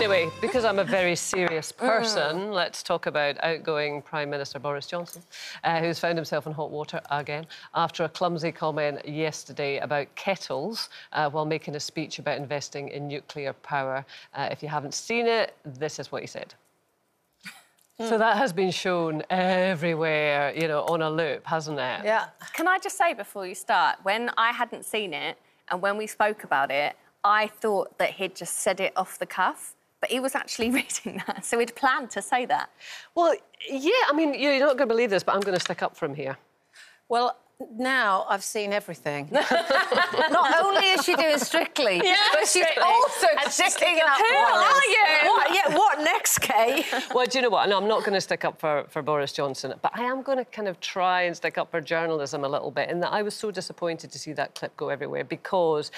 Anyway, because I'm a very serious person, let's talk about outgoing Prime Minister Boris Johnson, who's found himself in hot water again after a clumsy comment yesterday about kettles while making a speech about investing in nuclear power. If you haven't seen it, this is what he said. So that has been shown everywhere, you know, on a loop, hasn't it? Yeah. Can I just say before you start, when I hadn't seen it and when we spoke about it, I thought that he'd just said it off the cuff, but he was actually reading that, so he'd planned to say that. Well, yeah, I mean, you're not going to believe this, but I'm going to stick up for him here. Well, now I've seen everything. Not only is she doing Strictly, yeah, but she's Strictly. Also and sticking up. Who are you? What, yeah, what next, Kay? Well, do you know what? No, I'm not going to stick up for Boris Johnson, but I am going to kind of try and stick up for journalism a little bit, in that I was so disappointed to see that clip go everywhere because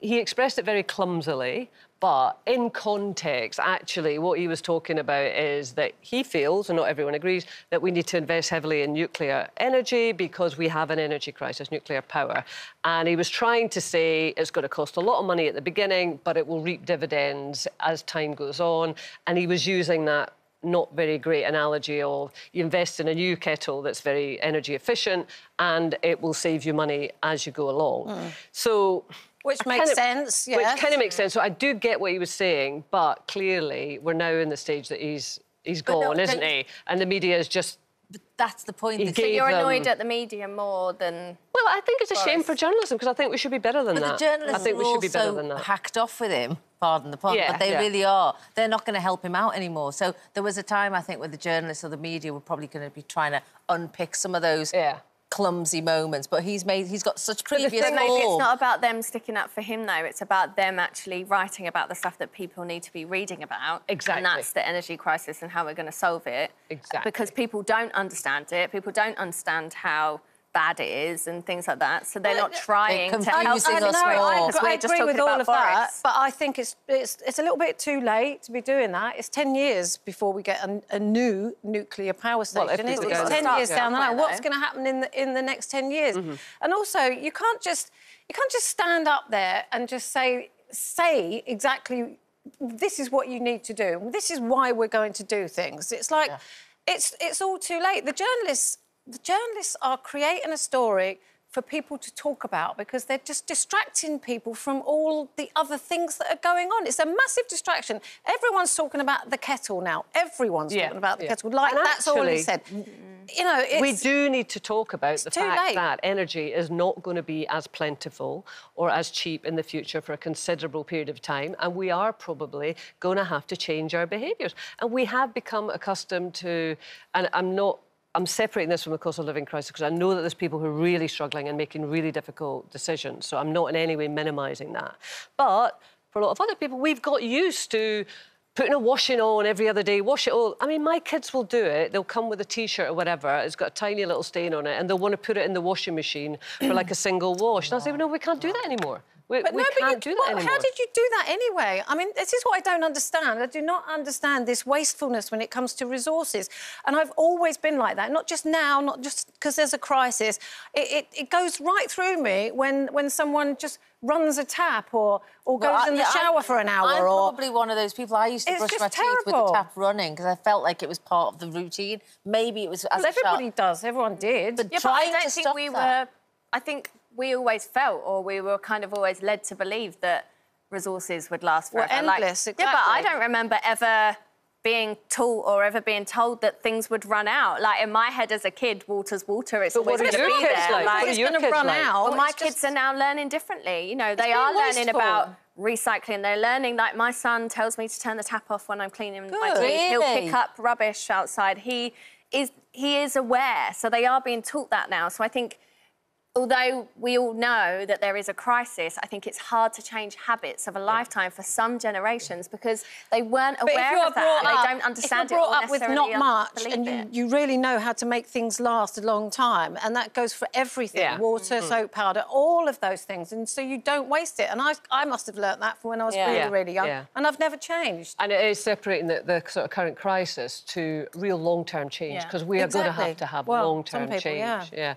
he expressed it very clumsily, but in context, actually, what he was talking about is that he feels, and not everyone agrees, that we need to invest heavily in nuclear energy because we have an energy crisis, nuclear power. And he was trying to say it's going to cost a lot of money at the beginning, but it will reap dividends as time goes on. And he was using that not very great analogy of you invest in a new kettle that's very energy efficient and it will save you money as you go along. So... Which makes sense, yeah. Which kind of makes sense. So I do get what he was saying, but clearly we're now in the stage that he's gone, isn't he? And the media is just... But that's the point. So you're annoyed at the media more than... Well, I think it's a shame for journalism, because I think we should be better than that. But the journalists are also hacked off with him, pardon the pun, but they really are. They're not going to help him out anymore. So there was a time, I think, where the journalists or the media were probably going to be trying to unpick some of those... Yeah. Clumsy moments, but he's got such previous form. Maybe it's not about them sticking up for him, though. It's about them actually writing about the stuff that people need to be reading about. Exactly. And that's the energy crisis and how we're going to solve it. Exactly. Because people don't understand it. People don't understand how bad it is and things like that. So they're not trying to help us more. I agree with all of that, but I think it's a little bit too late to be doing that. It's 10 years before we get a new nuclear power station. Well, it's 10 years down the line. What's going to happen in the next 10 years? And also, you can't just stand up there and just say exactly this is what you need to do. This is why we're going to do things. It's like it's all too late. The journalists are creating a story for people to talk about because they're just distracting people from all the other things that are going on. It's a massive distraction. Everyone's talking about the kettle now. Everyone's talking about the kettle. Like, and that's actually all he said. You know, we do need to talk about the fact that energy is not going to be as plentiful or as cheap in the future for a considerable period of time, and we are probably going to have to change our behaviours. And we have become accustomed to... And I'm separating this from the cost of living crisis because I know that there's people who are really struggling and making really difficult decisions, so I'm not in any way minimising that. But for a lot of other people, we've got used to putting a washing on every other day, wash it all. I mean, my kids will do it. They'll come with a T-shirt or whatever. It's got a tiny little stain on it, and they'll want to put it in the washing machine for, like, a single wash. And I'll say, well, no, we can't do that anymore. We can't do that anymore. How did you do that anyway? I mean, this is what I don't understand. I do not understand this wastefulness when it comes to resources. And I've always been like that, not just now, not just because there's a crisis. It goes right through me when someone just runs a tap or goes in the shower for an hour. I'm probably one of those people. I used to brush my teeth with the tap running because I felt like it was part of the routine. Maybe it was... Everyone did. But I don't think we were... I think... We always felt, or we were kind of always led to believe that resources would last forever. Well, endless, exactly. Yeah, but I don't remember ever being taught or ever being told that things would run out. Like, in my head as a kid, water's water, it's always going to be there. Like, it's going to run out. Well, my kids are now learning differently. You know, they are learning about recycling. They're learning, like, my son tells me to turn the tap off when I'm cleaning my teeth. Really? He'll pick up rubbish outside. He is aware, so they are being taught that now. So I think... Although we all know that there is a crisis, I think it's hard to change habits of a lifetime for some generations because they weren't aware of that and they don't understand it. If you're brought up with not much and you really know how to make things last a long time, and that goes for everything, water, soap powder, all of those things, and so you don't waste it. And I must have learnt that from when I was really young, and I've never changed. And it is separating the sort of current crisis to real long-term change because we are going to have long-term change.